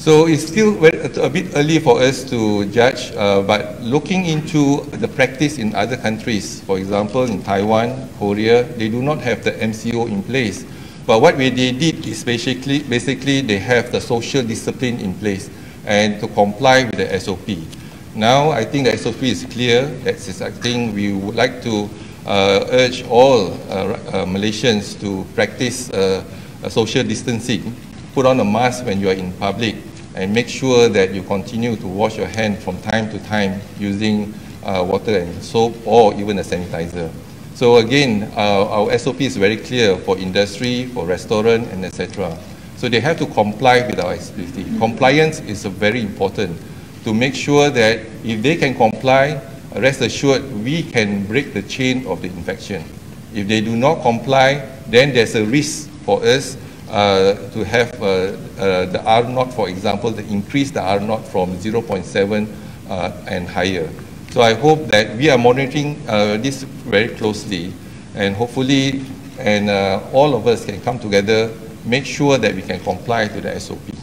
So it's still a bit early for us to judge, but looking into the practice in other countries, for example, in Taiwan, Korea, they do not have the MCO in place. But what they did is basically they have the social discipline in place and to comply with the SOP. Now, I think the SOP is clear. That's, I think we would like to urge all Malaysians to practice social distancing. Put on a mask when you are in public, and make sure that you continue to wash your hand from time to time using water and soap or even a sanitizer. So again, our SOP is very clear for industry, for restaurant, and etc. So they have to comply with our SOP. Compliance is very important to make sure that if they can comply, rest assured we can break the chain of the infection. If they do not comply, then there's a risk for us to have the R0, for example, to increase the R0 from 0.7 and higher. So I hope that we are monitoring this very closely, and hopefully all of us can come together, make sure that we can comply to the SOP.